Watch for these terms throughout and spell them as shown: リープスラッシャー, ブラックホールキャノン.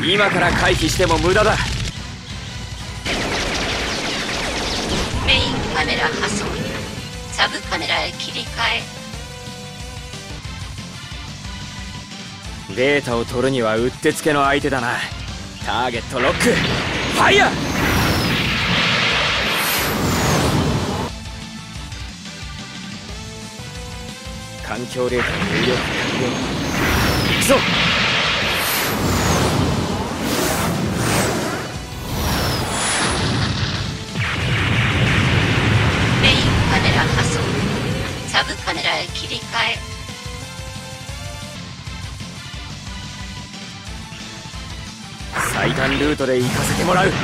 今から回避しても無駄だ。メインカメラ破損、サブカメラへ切り替え。データを取るにはうってつけの相手だな。ターゲットロック、ファイヤー。環境データの入力完了。行くぞ。メインカメラ破損、サブカメラへ切り替え。最短ルートで行かせてもらう。指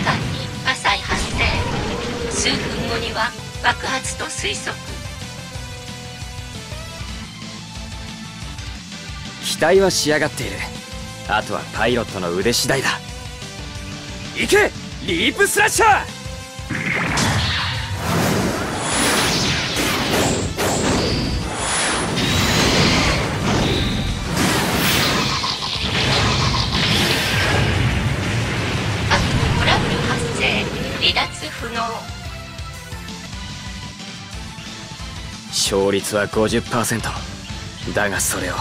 揮官に火災発生。数分後には爆発と推測。機体は仕上がっている。あとはパイロットの腕次第だ。行けリープスラッシャー。勝率は 50% だが、それを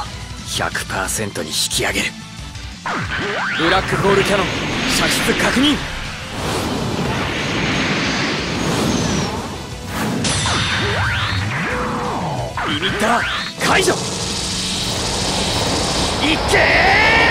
100% に引き上げる。ブラックホールキャノン射出確認。ビビったら解除。いっけー！